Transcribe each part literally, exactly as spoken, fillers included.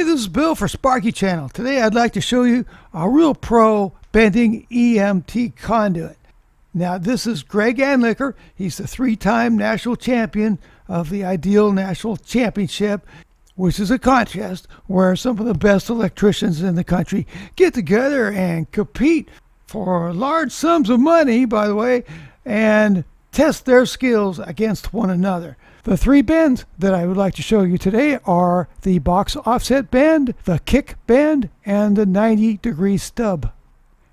Hey, this is Bill for Sparky Channel. Today I'd like to show you a real pro bending E M T conduit. Now this is Greg Anlicker. He's the three-time national champion of the Ideal National Championship, which is a contest where some of the best electricians in the country get together and compete for large sums of money, by the way, and test their skills against one another. The three bends that I would like to show you today are the box offset bend, the kick bend, and the ninety degree stub.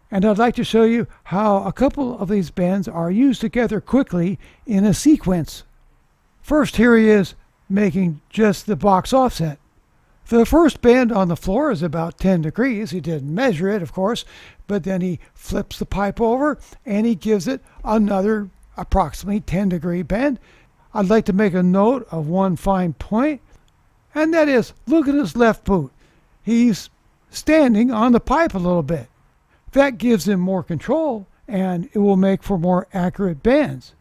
And I'd like to show you how a couple of these bends are used together quickly in a sequence. First, here he is making just the box offset. The first bend on the floor is about ten degrees. He didn't measure it, of course, but then he flips the pipe over and he gives it another approximately ten degree bend. I'd like to make a note of one fine point, and that is, look at his left boot. He's standing on the pipe a little bit. That gives him more control, and it will make for more accurate bends.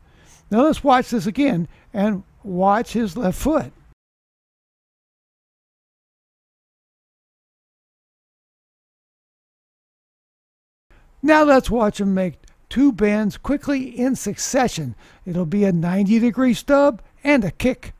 Now let's watch this again, and watch his left foot. Now let's watch him make two bends quickly in succession. It'll be a ninety degree stub and a kick.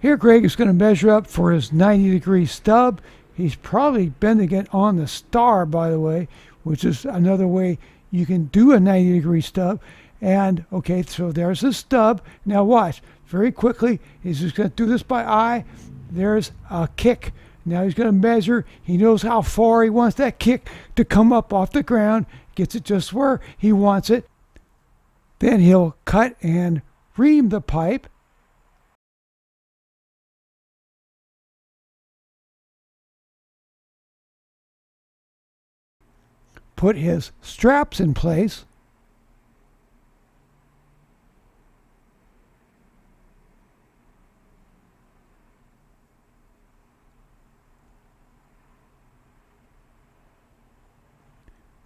Here Greg is going to measure up for his ninety degree stub. He's probably bending it on the star, by the way, which is another way you can do a ninety degree stub. And okay, so there's the stub. Now watch, very quickly, he's just going to do this by eye. There's a kick. Now he's going to measure. He knows how far he wants that kick to come up off the ground. Gets it just where he wants it. Then he'll cut and ream the pipe. Put his straps in place.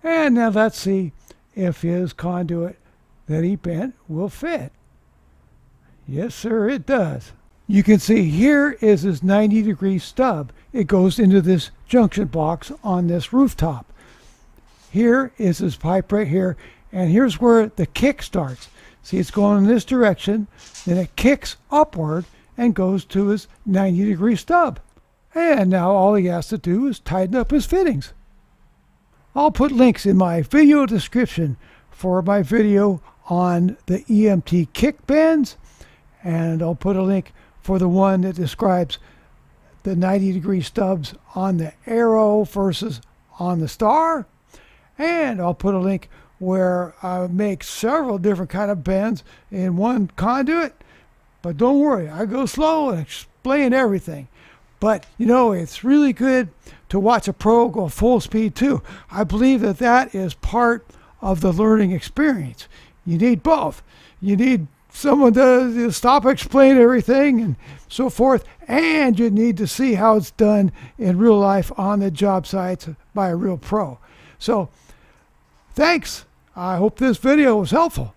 And now let's see if his conduit that he bent will fit. Yes, sir, it does. You can see here is his ninety degree stub. It goes into this junction box on this rooftop. Here is his pipe right here. And here's where the kick starts. See, it's going in this direction. Then it kicks upward and goes to his ninety degree stub. And now all he has to do is tighten up his fittings. I'll put links in my video description for my video on the E M T kick bends, and I'll put a link for the one that describes the ninety degree stubs on the arrow versus on the star, and I'll put a link where I make several different kind of bends in one conduit. But don't worry, I go slow and explain everything. But, you know, it's really good to watch a pro go full speed, too. I believe that that is part of the learning experience. You need both. You need someone to stop, explain everything, and so forth. And you need to see how it's done in real life on the job sites by a real pro. So, thanks. I hope this video was helpful.